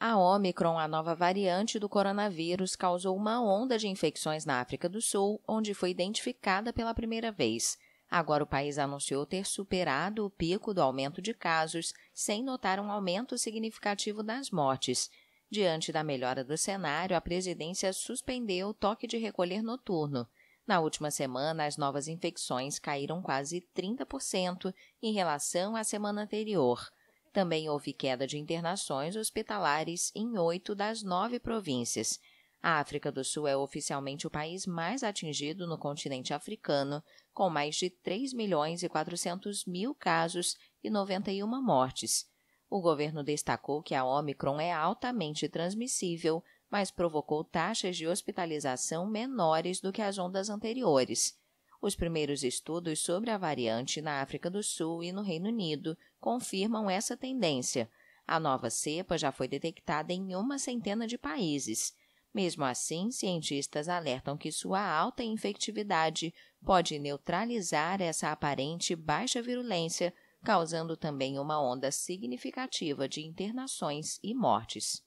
A Ômicron, a nova variante do coronavírus, causou uma onda de infecções na África do Sul, onde foi identificada pela primeira vez. Agora o país anunciou ter superado o pico do aumento de casos, sem notar um aumento significativo das mortes. Diante da melhora do cenário, a presidência suspendeu o toque de recolher noturno. Na última semana, as novas infecções caíram quase 30% em relação à semana anterior. Também houve queda de internações hospitalares em 8 das 9 províncias. A África do Sul é oficialmente o país mais atingido no continente africano, com mais de 3.400.000 casos e 91 mortes. O governo destacou que a Ômicron é altamente transmissível, mas provocou taxas de hospitalização menores do que as ondas anteriores. Os primeiros estudos sobre a variante na África do Sul e no Reino Unido confirmam essa tendência. A nova cepa já foi detectada em 100 de países. Mesmo assim, cientistas alertam que sua alta infectividade pode neutralizar essa aparente baixa virulência, causando também uma onda significativa de internações e mortes.